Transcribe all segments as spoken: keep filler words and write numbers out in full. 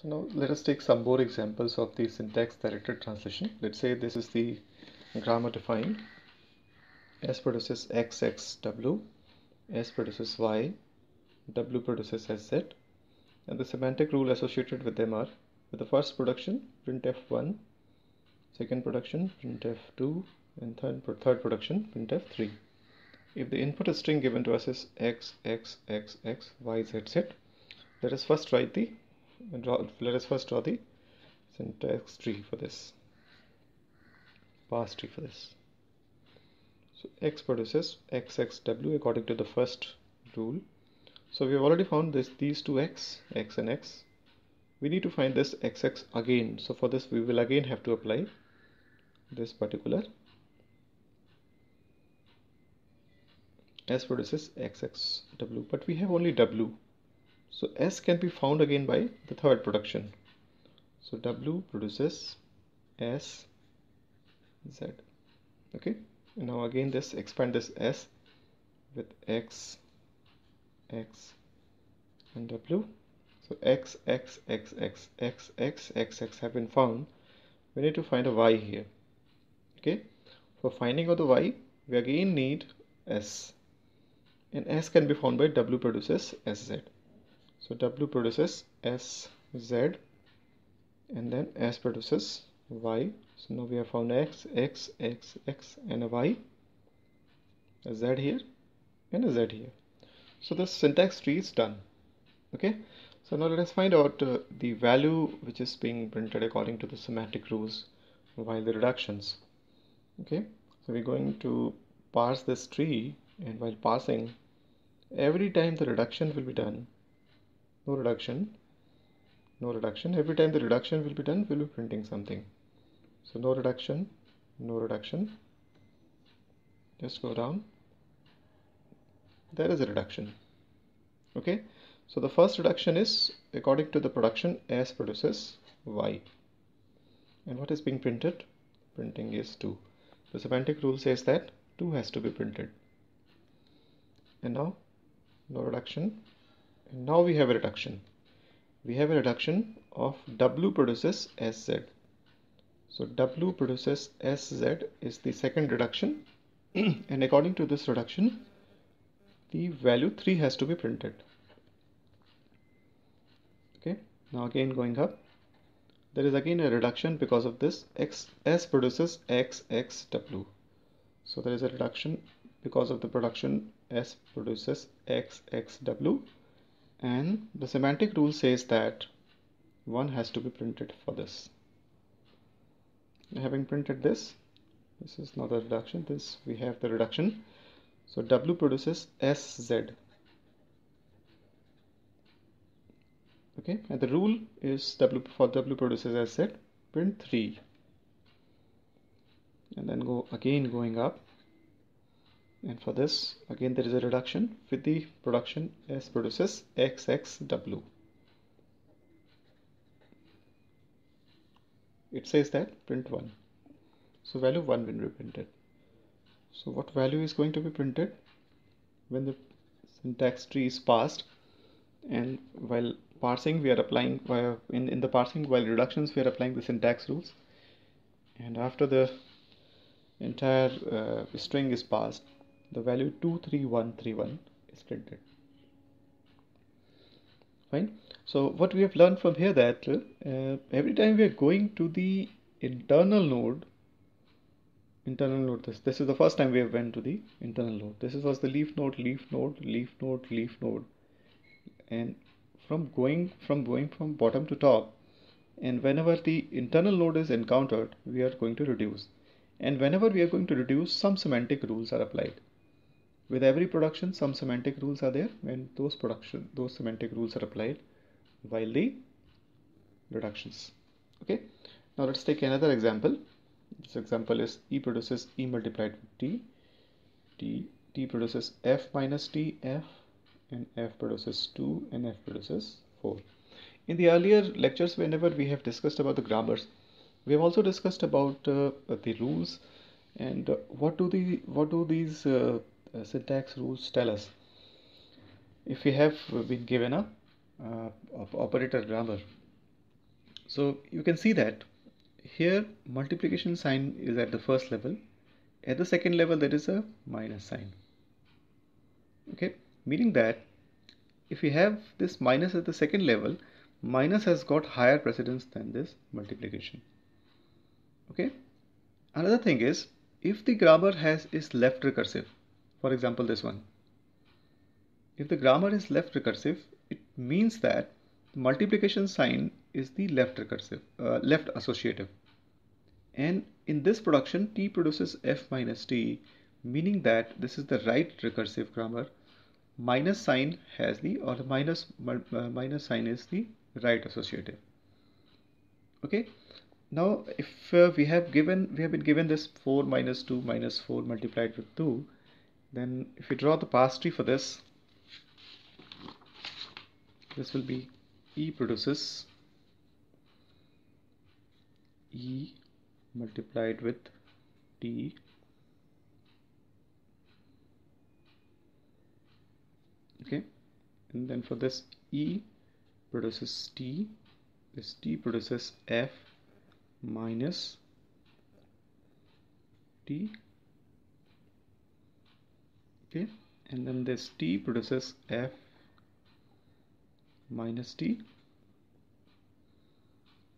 So now let us take some more examples of the syntax directed translation. Let's say this is the grammar defined. S produces X, X, W. S produces Y. W produces S, Z. And the semantic rule associated with them are, with the first production, printf one, second production, printf two, and third, third production, printf three. If the input string given to us is X, X, X, X, Y, Z, Z, let us first write the Draw, let us first draw the syntax tree for this, parse tree for this. So X produces X X W according to the first rule. So we have already found this these two X, X and X. We need to find this X X again. So for this we will again have to apply this particular S produces X X W, but we have only W. So S can be found again by the third production. So W produces S, Z. Okay. And now again this expand this S with X, X, and W. So X, X, X, X, X, X, X, X have been found. We need to find a Y here. Okay. For finding out the Y, we again need S. And S can be found by W produces S Z. So W produces S, Z, and then S produces Y. So now we have found X, X, X, X, and a Y, a Z here, and a Z here. So the syntax tree is done. Okay. So now let us find out uh, the value which is being printed according to the semantic rules while the reductions. Okay. So we're going to parse this tree, and while parsing, every time the reduction will be done. No reduction, no reduction. Every time the reduction will be done, we'll be printing something. So no reduction, no reduction. Just go down. There is a reduction. Okay. So the first reduction is according to the production S produces Y. And what is being printed? Printing is two. The semantic rule says that two has to be printed. And now, no reduction. And now we have a reduction. We have a reduction of W produces S Z. So W produces S Z is the second reduction. And according to this reduction, the value three has to be printed. Okay. Now again going up. There is again a reduction because of this X, S produces X X W. So there is a reduction because of the production S produces X X W. And the semantic rule says that one has to be printed for this. Having printed this, this is not a reduction, this we have the reduction. So W produces S Z. Okay, and the rule is W for W produces S Z, print three. And then go again going up. And for this, again, there is a reduction with the production S produces X X W. It says that print one. So value one will be printed. So what value is going to be printed when the syntax tree is parsed? And while parsing, we are applying, uh, in, in the parsing, while reductions, we are applying the syntax rules. And after the entire uh, string is parsed, the value two three one three one is printed. Fine. So what we have learned from here that uh, every time we are going to the internal node, internal node, this, this is the first time we have went to the internal node. This was the leaf node, leaf node, leaf node, leaf node. And from going from going from bottom to top, and whenever the internal node is encountered, we are going to reduce. And whenever we are going to reduce, some semantic rules are applied. With every production, some semantic rules are there, and those production, those semantic rules are applied while the reductions. Okay. Now let's take another example. This example is E produces E multiplied with T. T, T produces F minus T, F, and F produces two, and F produces four. In the earlier lectures, whenever we have discussed about the grammars, we have also discussed about uh, the rules and uh, what do the what do these uh, syntax rules tell us. If we have been given a uh, operator grammar, So you can see that here multiplication sign is at the first level. At the second level there is a minus sign. Okay, meaning that if we have this minus at the second level, minus has got higher precedence than this multiplication. Okay, another thing is if the grammar has is left recursive, for example this one, if the grammar is left recursive, it means that the multiplication sign is the left recursive, uh, left associative, and in this production T produces F minus T, meaning that this is the right recursive grammar. Minus sign has the or the minus uh, minus sign is the right associative. Okay, now if uh, we have given we have been given this four minus two minus four multiplied with two, then if we draw the parse tree for this, this will be E produces E multiplied with T. Okay, and then for this E produces T, this T produces F minus T. Okay, and then this T produces F minus T.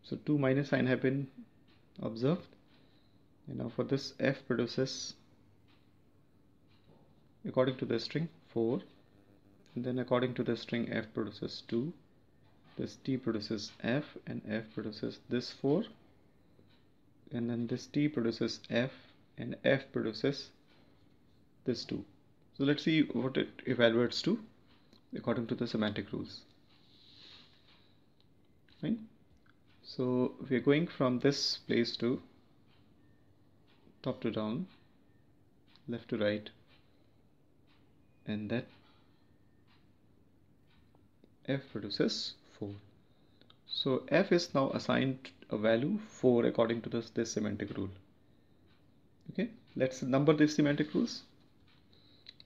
So two minus sign have been observed, and now for this F produces, according to the string, four, and then according to the string F produces two, this T produces F, and F produces this four, and then this T produces F, and F produces this two. So let's see what it evaluates to according to the semantic rules. Right? So we are going from this place to top to down, left to right, and that F produces four. So F is now assigned a value four according to this, this semantic rule. Okay, let's number these semantic rules.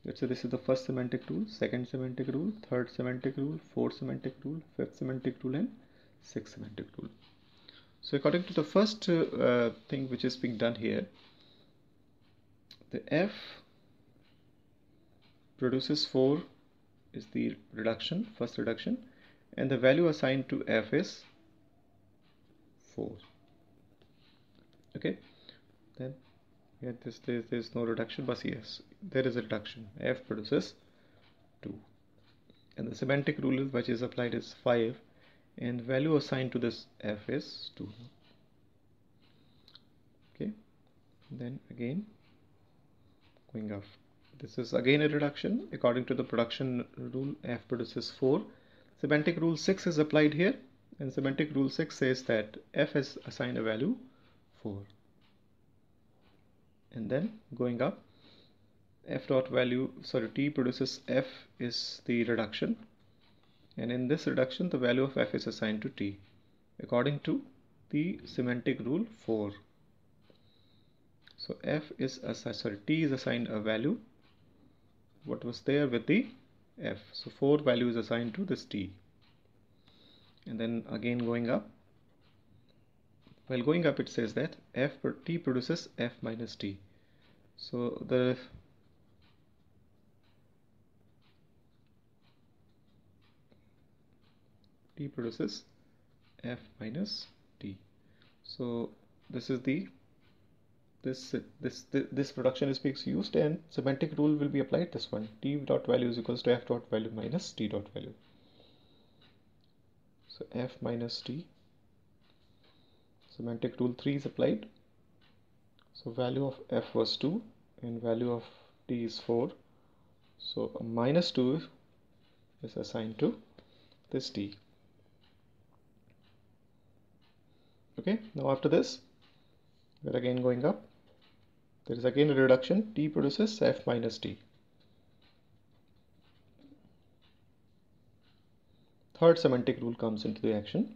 Let's say this is the first semantic rule, second semantic rule, third semantic rule, fourth semantic rule, fifth semantic rule, and sixth semantic rule. So according to the first uh, uh, thing which is being done here, the F produces four is the reduction, first reduction, and the value assigned to F is four. Okay, then yeah, this there is no reduction, but yes, there is a reduction. F produces two, and the semantic rule which is applied is five, and value assigned to this F is two. Okay, then again going off, this is again a reduction according to the production rule. F produces four. Semantic rule six is applied here, and semantic rule six says that F is assigned a value four, and then going up, F dot value sorry T produces F is the reduction, and in this reduction the value of F is assigned to T according to the semantic rule four. So F is sorry T is assigned a value what was there with the F, so four value is assigned to this T, and then again going up. While going up it says that F per T produces F minus T, so the T produces F minus T. So this is the this this this production is being used, and semantic rule will be applied this one. T dot value is equals to F dot value minus T dot value. So F minus T, semantic rule three is applied. So value of F was two and value of T is four, so minus two is assigned to this T. Okay, now after this we are again going up, there is again a reduction. T produces F minus T. Third semantic rule comes into the action.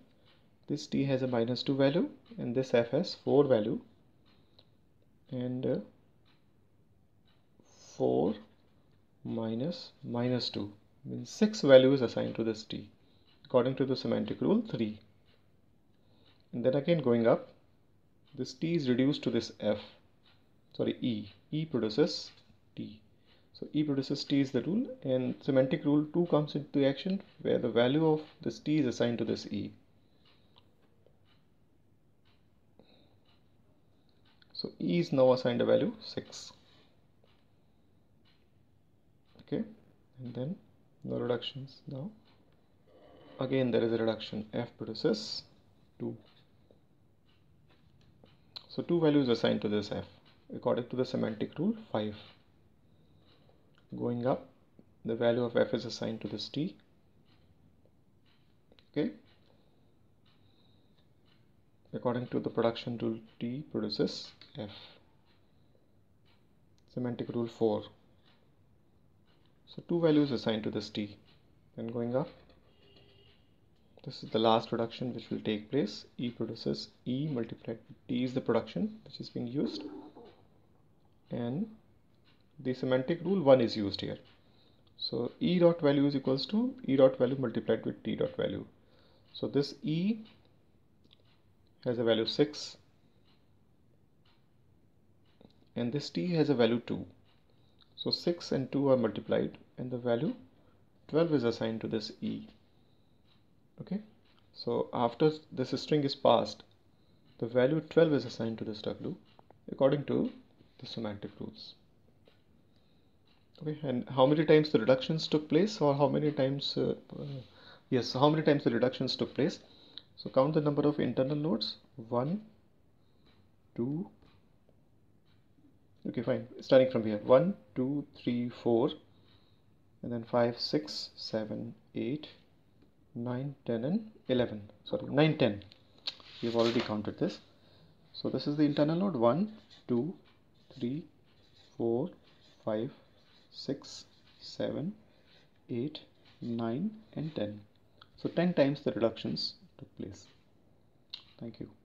This T has a minus two value and this F has four value, and uh, four minus minus two means six value is assigned to this T according to the semantic rule three. and then again going up, this T is reduced to this F, sorry, E. E produces T. So E produces T is the rule, and semantic rule two comes into action where the value of this T is assigned to this E. So E is now assigned a value six. Okay, and then no reductions now. Again there is a reduction, F produces two. So two values assigned to this F according to the semantic rule five. Going up, the value of F is assigned to this T. Okay, according to the production rule, T produces F. Semantic rule four. So two values assigned to this T. Then going up, this is the last reduction which will take place. E produces E multiplied by T is the production which is being used, and the semantic rule one is used here. So E dot value is equals to E dot value multiplied with T dot value. So this E has a value six and this T has a value two. So six and two are multiplied and the value twelve is assigned to this E. Okay, so after this string is passed, the value twelve is assigned to this W according to the semantic rules. Okay, and how many times the reductions took place, or how many times uh, uh, yes how many times the reductions took place. So count the number of internal nodes. One two okay, fine, starting from here, one two three four, and then five six seven eight nine ten and eleven, sorry, nine ten. We've already counted this. So this is the internal node, one two three four five six seven eight nine and ten. So ten times the reductions took place. Thank you.